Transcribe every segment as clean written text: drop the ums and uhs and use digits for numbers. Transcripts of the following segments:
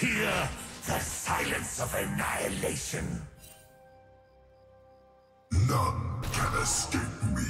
Hear the silence of annihilation. None can escape me.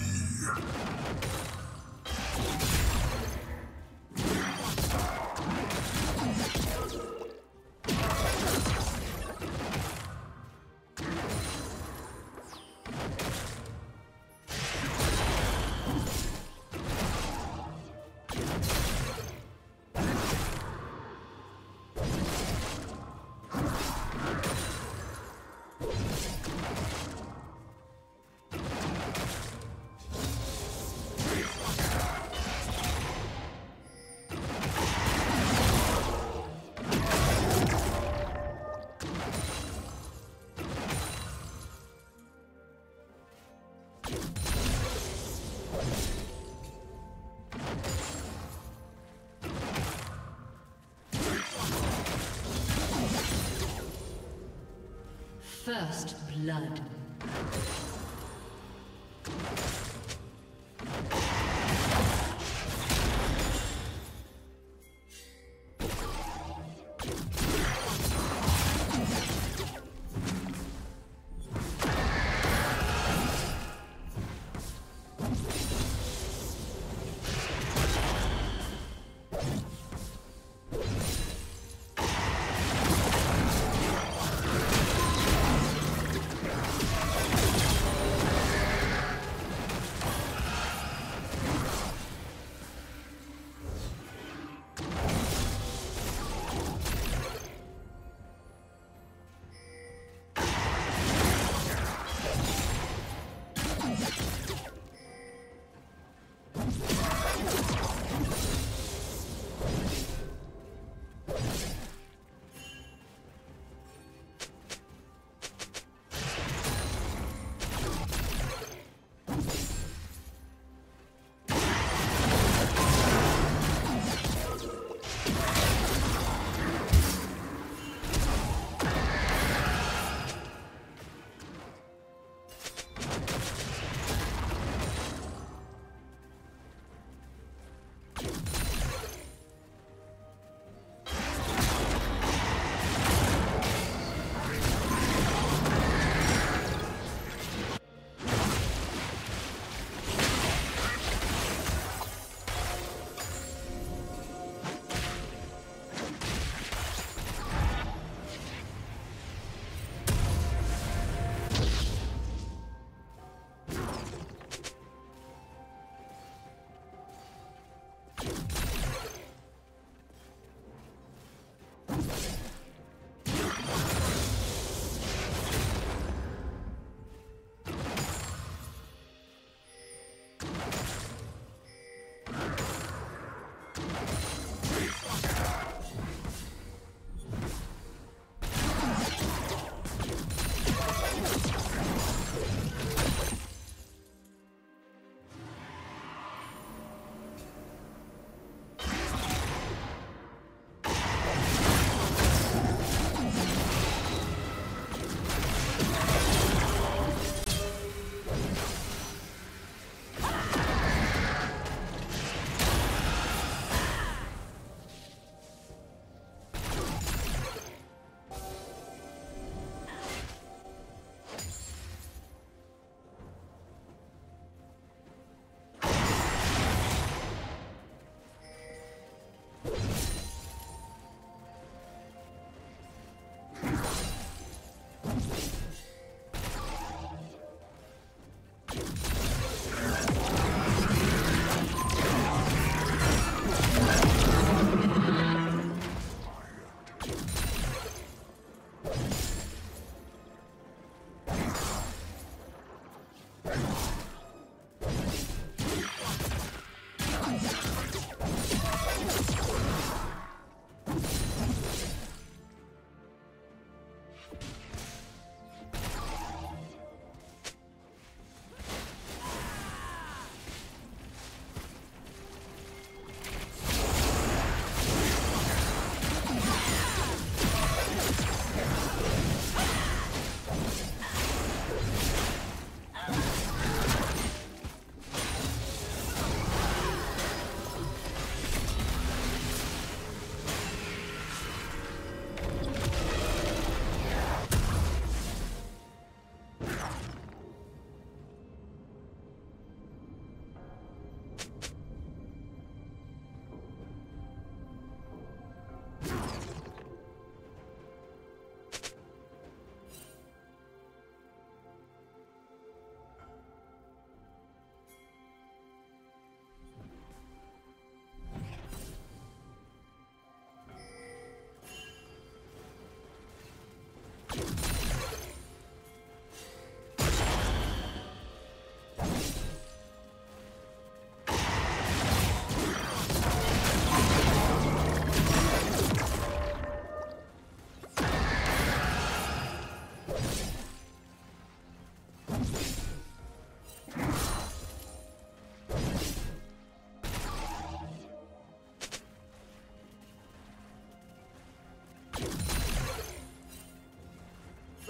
First blood.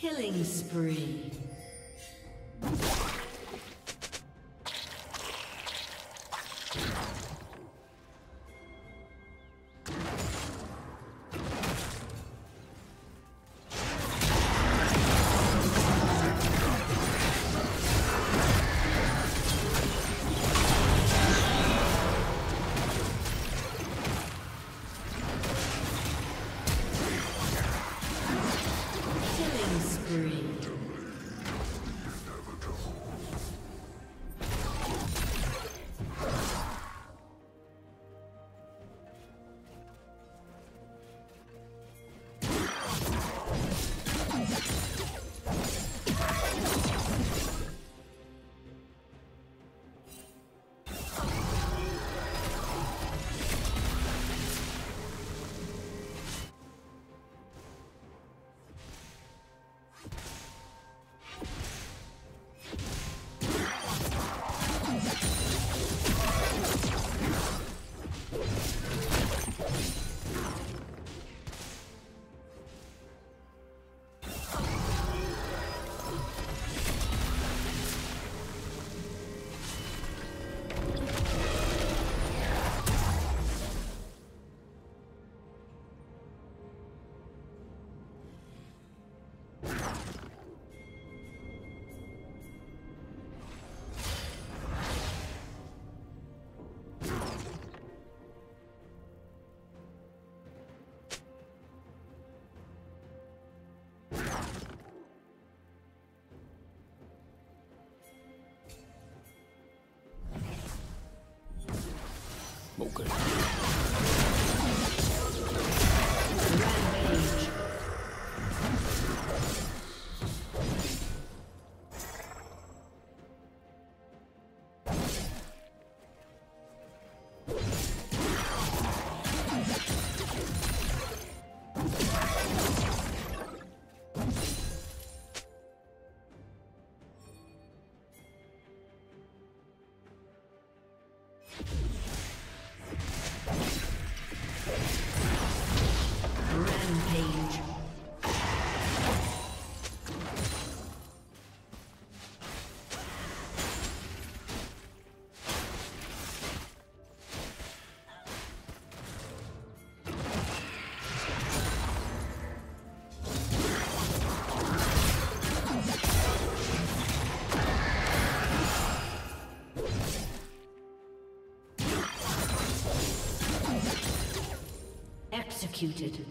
Killing spree. Okay. Executed.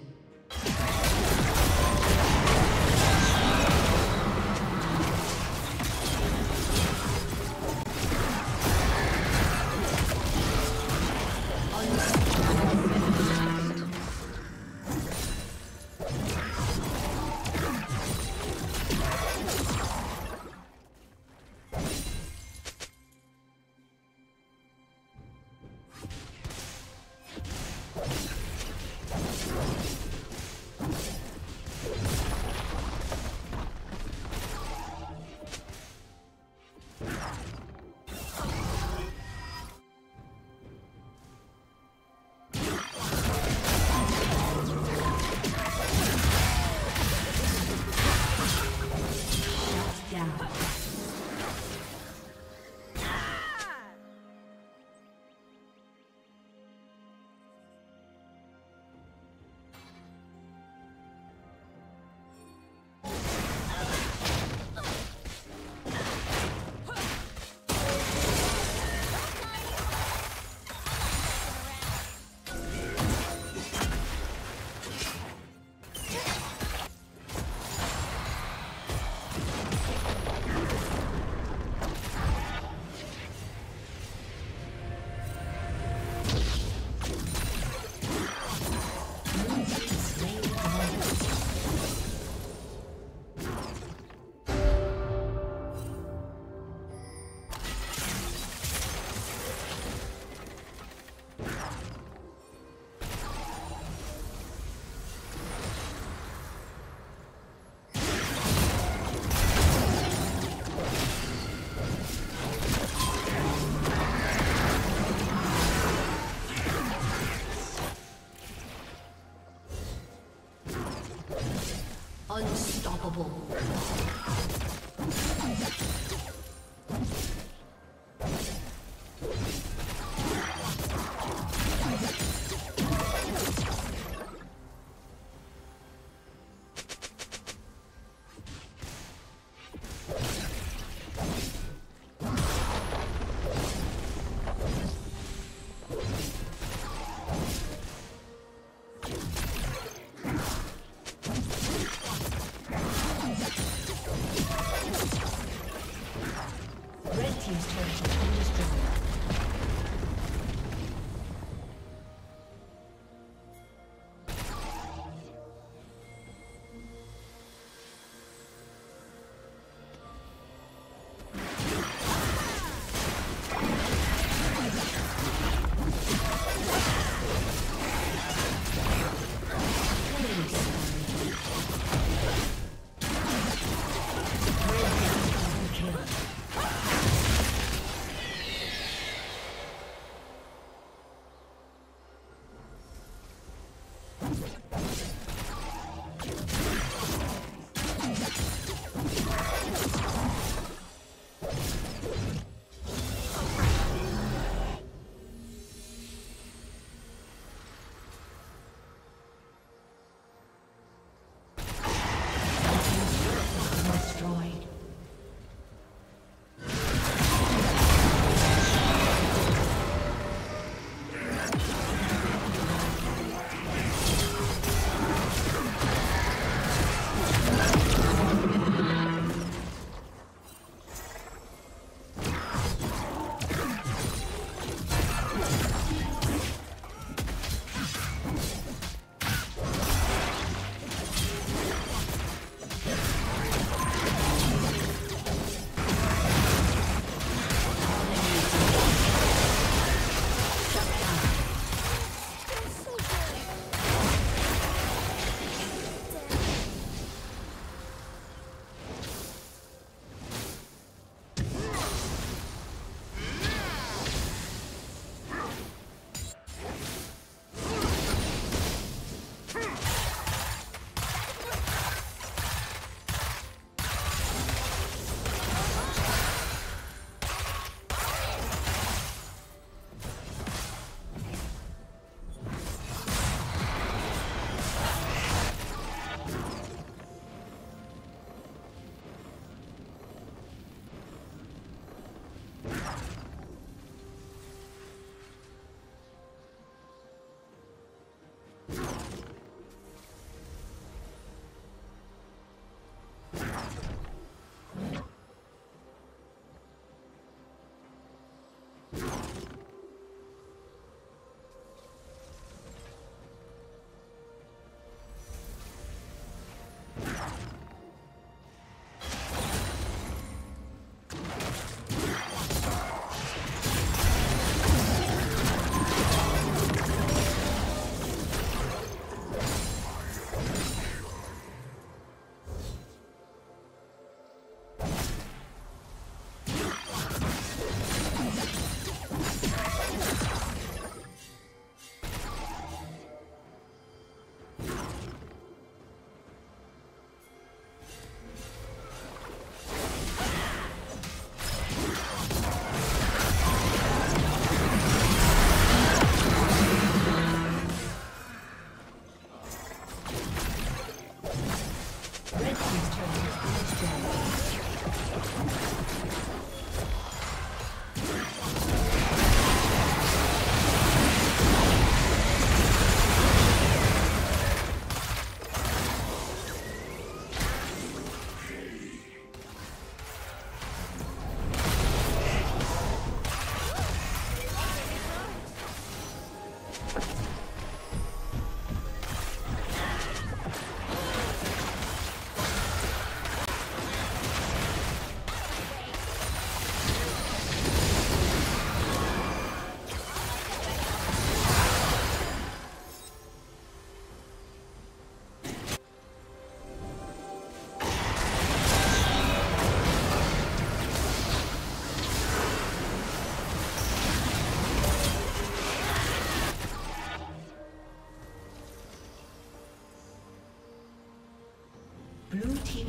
Unstoppable.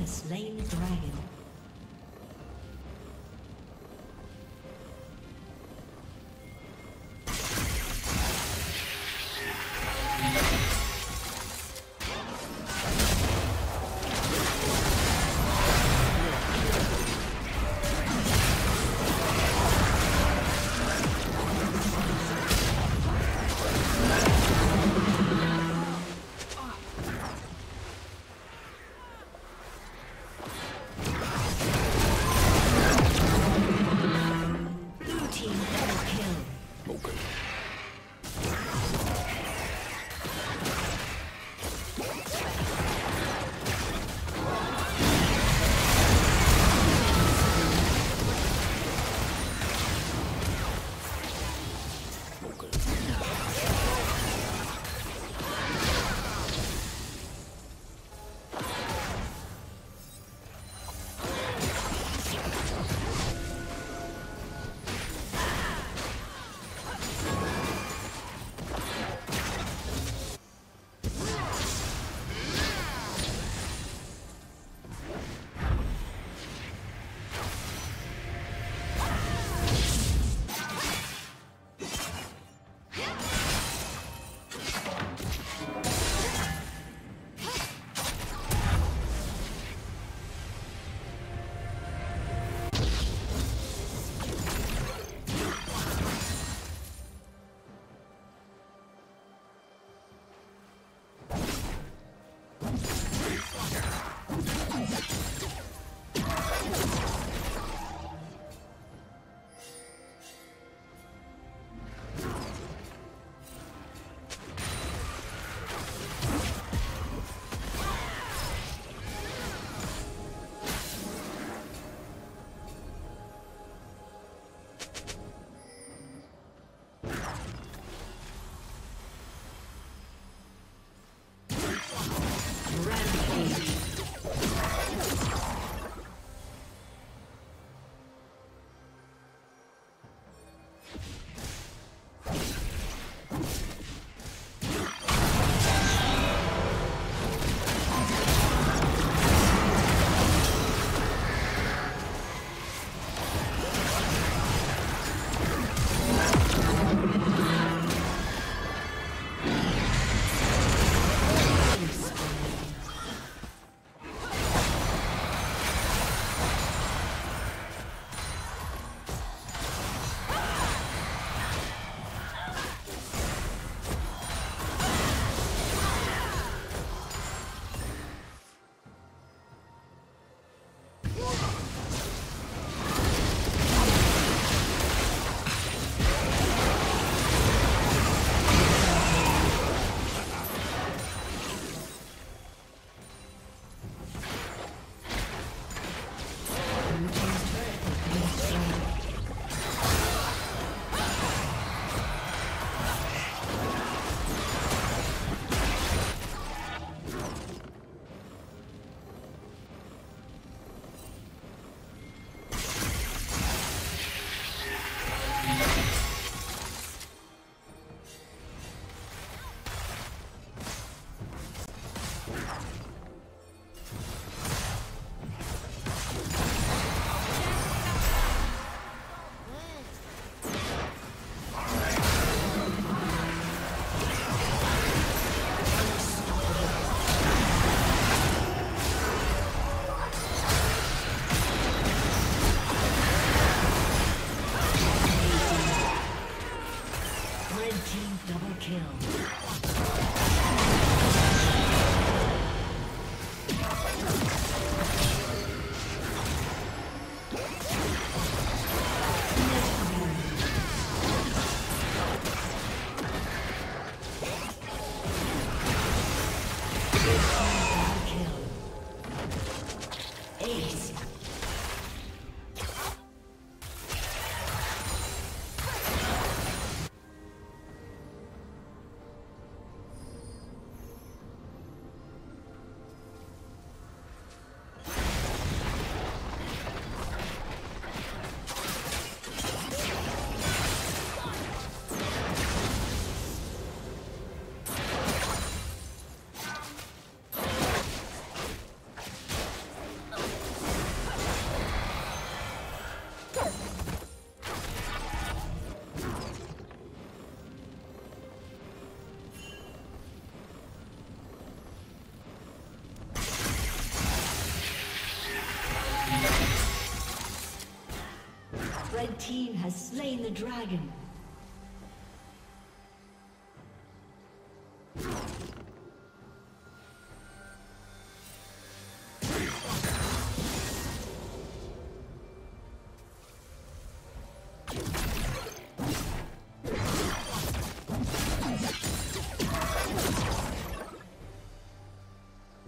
has slain the dragon. has slain the dragon.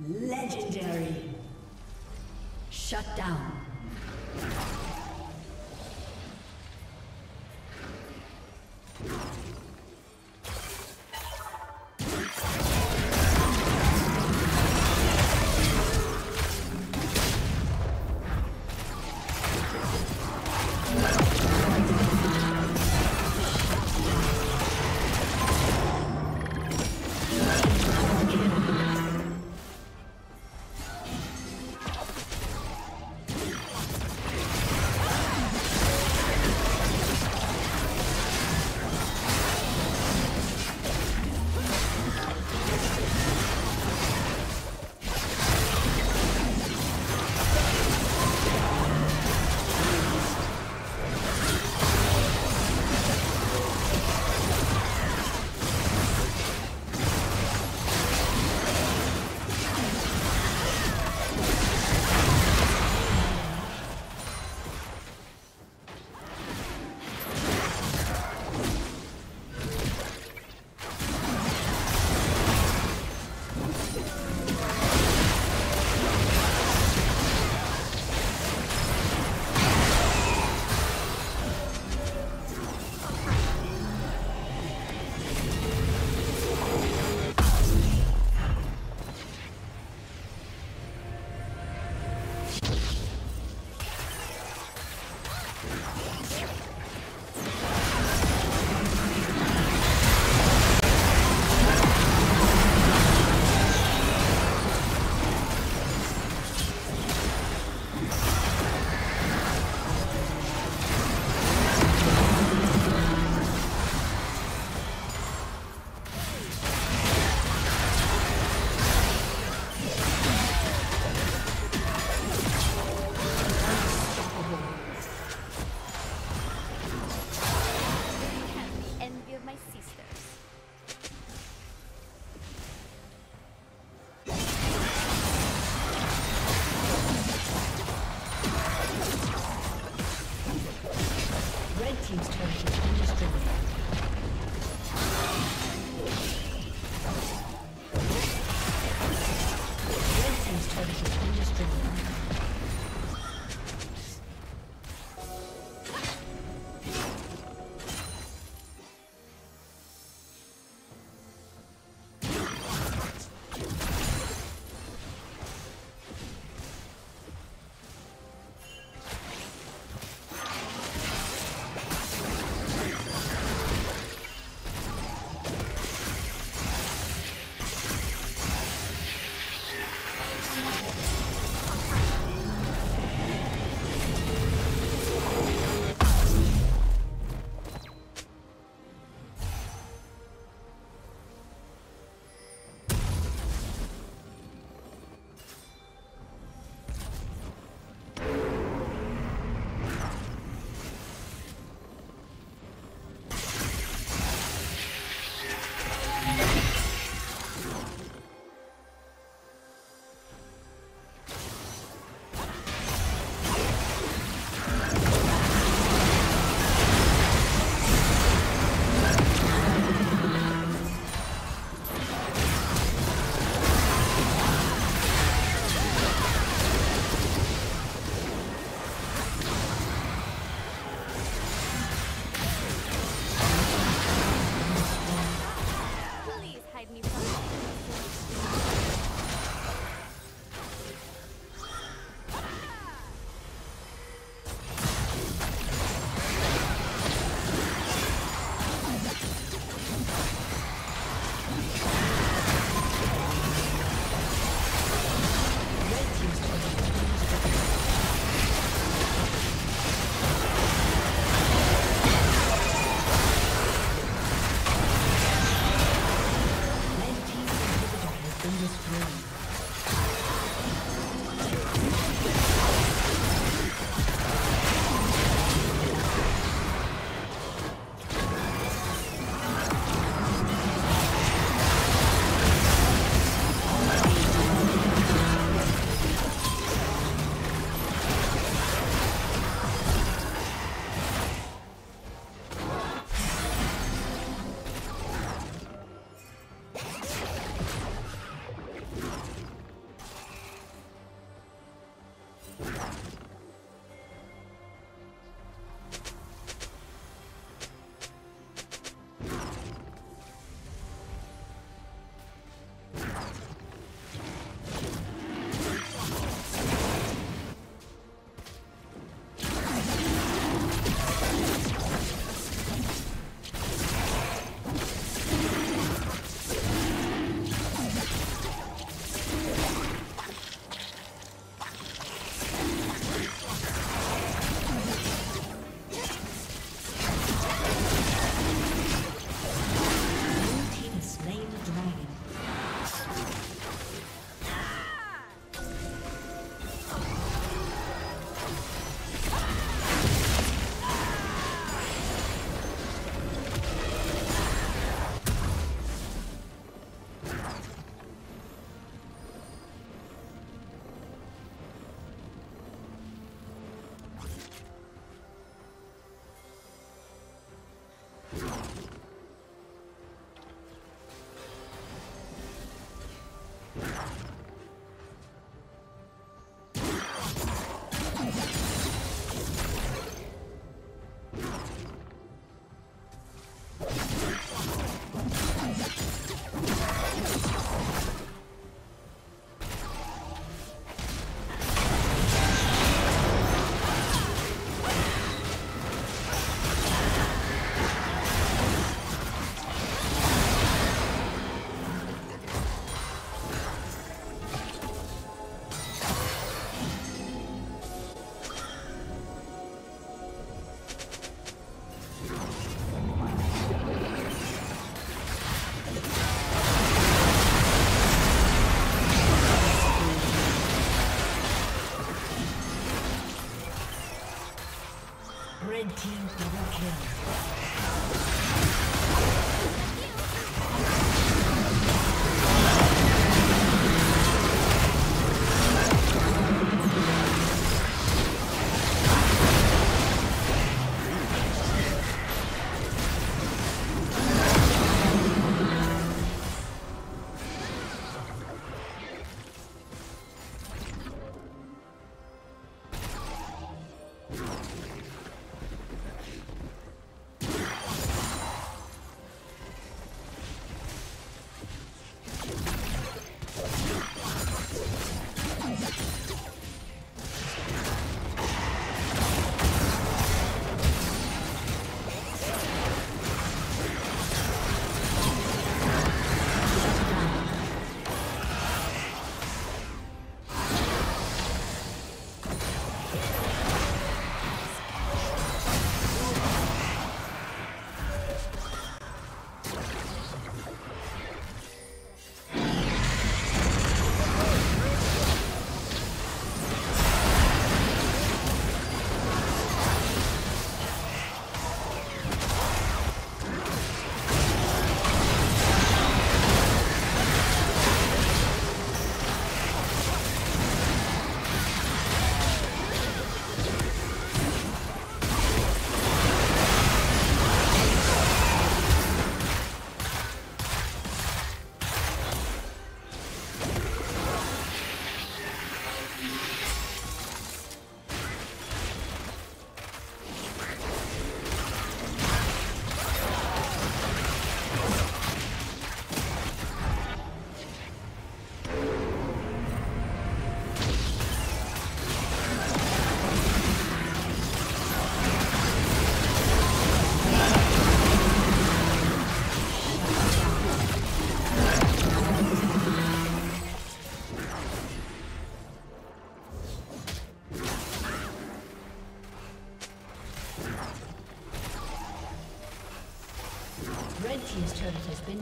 Legendary. Shut down.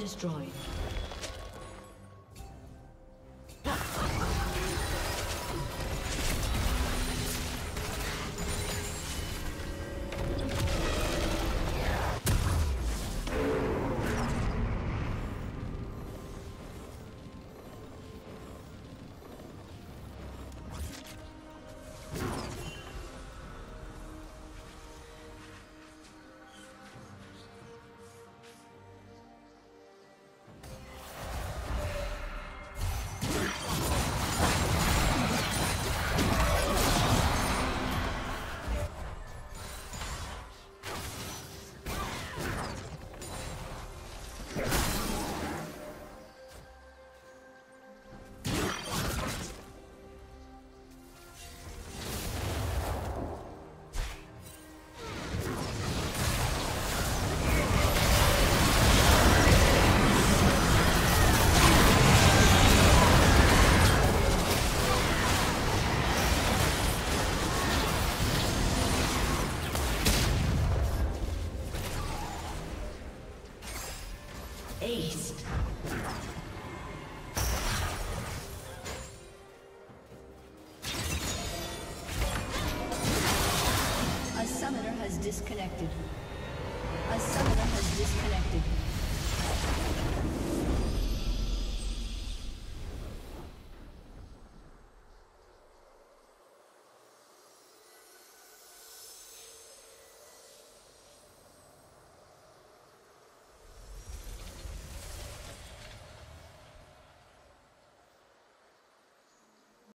destroyed. Disconnected. A summoner has disconnected.